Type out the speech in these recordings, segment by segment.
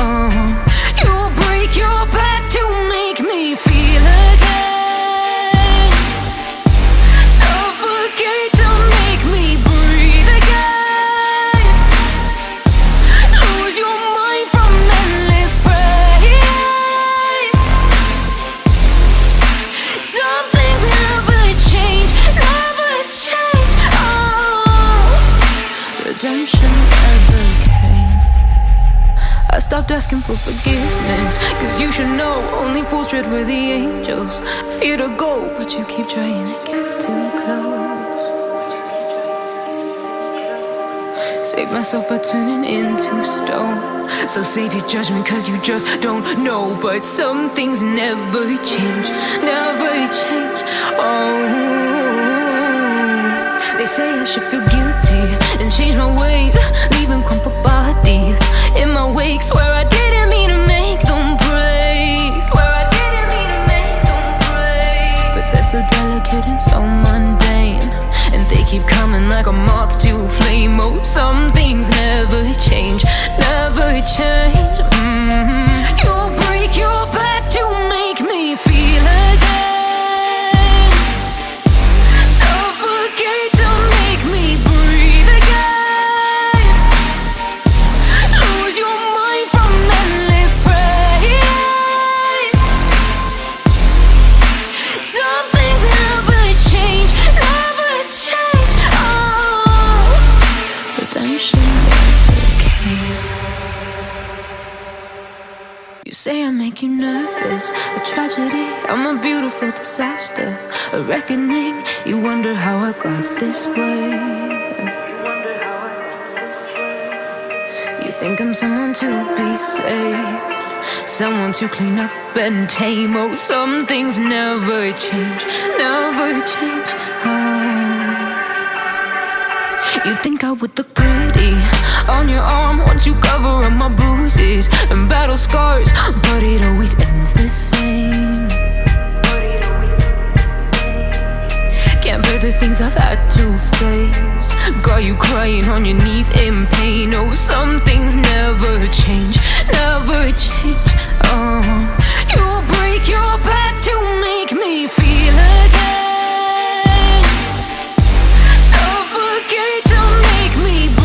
Oh, you break your back to make me feel again, suffocate to make me breathe again, lose your mind from endless pain. Some things never change, never change. Oh, redemption ever came. I stopped asking for forgiveness, cause you should know only fools tread with the angels. Fear to go, but you keep trying to get too close. Save myself by turning into stone, so save your judgment cause you just don't know. But some things never change, never change. Oh, they say I should feel guilty and change my ways, leaving crumpled bodies in my wakes where I didn't mean to make them break, where I didn't mean to make them break. But they're so delicate and so mundane, and they keep coming like a moth to a flame. Oh, some things never change, never change. You break your back to make me feel again, suffocate to make me breathe again. Say I make you nervous, a tragedy, I'm a beautiful disaster. A reckoning, you wonder how I got this way. You think I'm someone to be saved, someone to clean up and tame. Oh, some things never change, never change. Oh. You think I would look pretty on your arm once you cover up my bruises and battle scars, but it always ends the same. Can't bear the things I've had to face, got you crying on your knees in pain. Oh, some things never change, never change. Oh, you break your back to make me feel again, suffocate to make me breathe.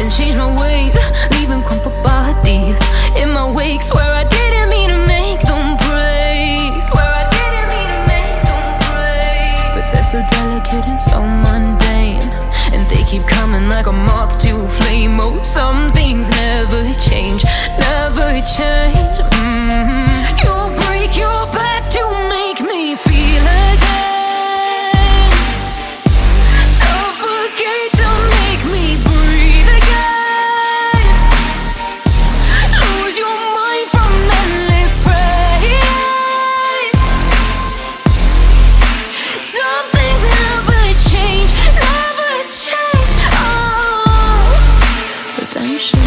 and change my ways, leaving crumpled bodies in my wakes where I didn't mean to make them break, where I didn't mean to make them break. But they're so delicate and so mundane, and they keep coming like a moth to a flame. Oh, some things never change, never change. You break your back to make me feel again, to make me breathe again, lose your mind from endless pain. Some things never change, never change. Oh, redemption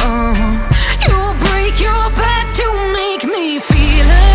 Oh. You break your back to make me feel it.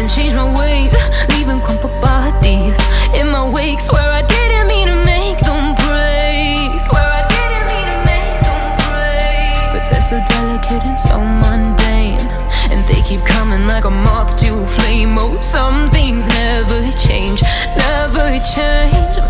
and change my ways, leaving crumpled bodies in my wakes where I didn't mean to make them break, where I didn't mean to make them break. But they're so delicate and so mundane, and they keep coming like a moth to a flame. Oh, some things never change, never change.